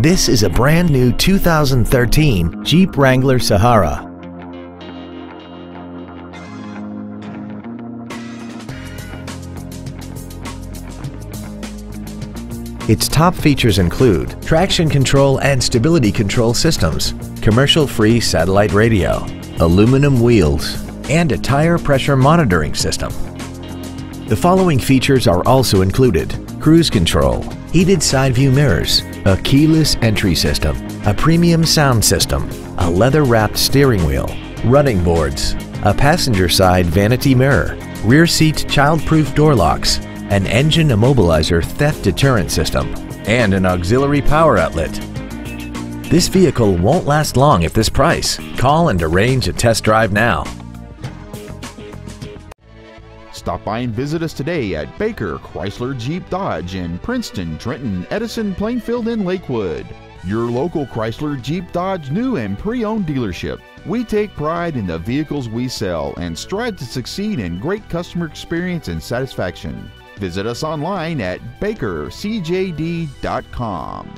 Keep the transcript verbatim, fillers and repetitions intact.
This is a brand new two thousand thirteen Jeep Wrangler Sahara. Its top features include traction control and stability control systems, commercial-free satellite radio, aluminum wheels, and a tire pressure monitoring system. The following features are also included: cruise control, heated side view mirrors, a keyless entry system, a premium sound system, a leather-wrapped steering wheel, running boards, a passenger side vanity mirror, rear seat child-proof door locks, an engine immobilizer theft deterrent system, and an auxiliary power outlet. This vehicle won't last long at this price. Call and arrange a test drive now. Stop by and visit us today at Baker Chrysler Jeep Dodge in Princeton, Trenton, Edison, Plainfield, and Lakewood. Your local Chrysler Jeep Dodge new and pre-owned dealership. We take pride in the vehicles we sell and strive to succeed in great customer experience and satisfaction. Visit us online at baker c j d dot com.